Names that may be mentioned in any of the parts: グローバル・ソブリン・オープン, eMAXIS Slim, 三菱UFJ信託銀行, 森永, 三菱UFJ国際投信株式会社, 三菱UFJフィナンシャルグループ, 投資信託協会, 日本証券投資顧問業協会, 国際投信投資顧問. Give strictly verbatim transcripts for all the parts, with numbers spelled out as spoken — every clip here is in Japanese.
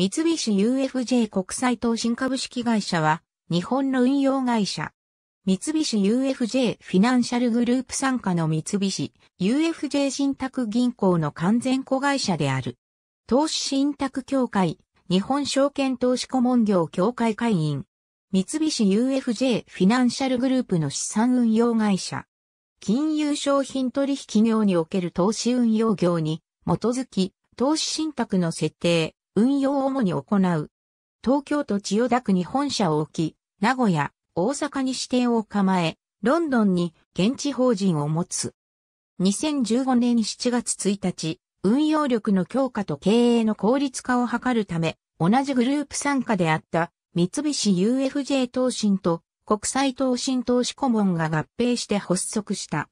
三菱 ユーエフジェー 国際投信株式会社は、日本の運用会社。三菱 ユーエフジェー フィナンシャルグループ傘下の三菱 ユーエフジェー 信託銀行の完全子会社である。投資信託協会、日本証券投資顧問業協会会員。三菱 ユーエフジェー フィナンシャルグループの資産運用会社。金融商品取引業における投資運用業に基づき投資信託の設定、運用を主に行う。東京都千代田区に本社を置き、名古屋、大阪に支店を構え、ロンドンに現地法人を持つ。にせんじゅうごねんしちがつついたち、運用力の強化と経営の効率化を図るため、同じグループ傘下であった三菱 ユーエフジェー 投信と国際投信投資顧問が合併して発足した。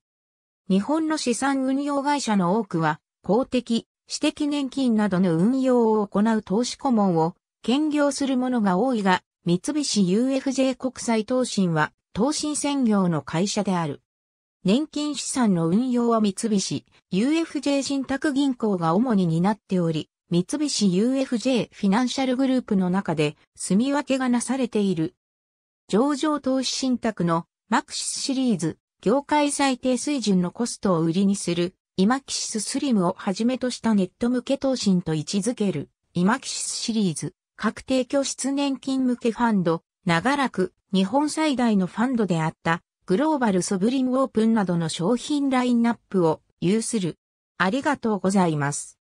日本の資産運用会社の多くは、公的、私的年金などの運用を行う投資顧問を兼業するものが多いが、三菱 ユーエフジェー 国際投信は、投信専業の会社である。年金資産の運用は三菱 ユーエフジェー 信託銀行が主に担っており、三菱 ユーエフジェー フィナンシャルグループの中で、住み分けがなされている。上場投資信託のエムエークシスシリーズ、業界最低水準のコストを売りにする、eMAXIS Slimをはじめとしたネット向け投信と位置づける、eMAXISシリーズ。確定拠出年金向けファンド、長らく日本最大のファンドであったグローバルソブリンオープンなどの商品ラインナップを有する。ありがとうございます。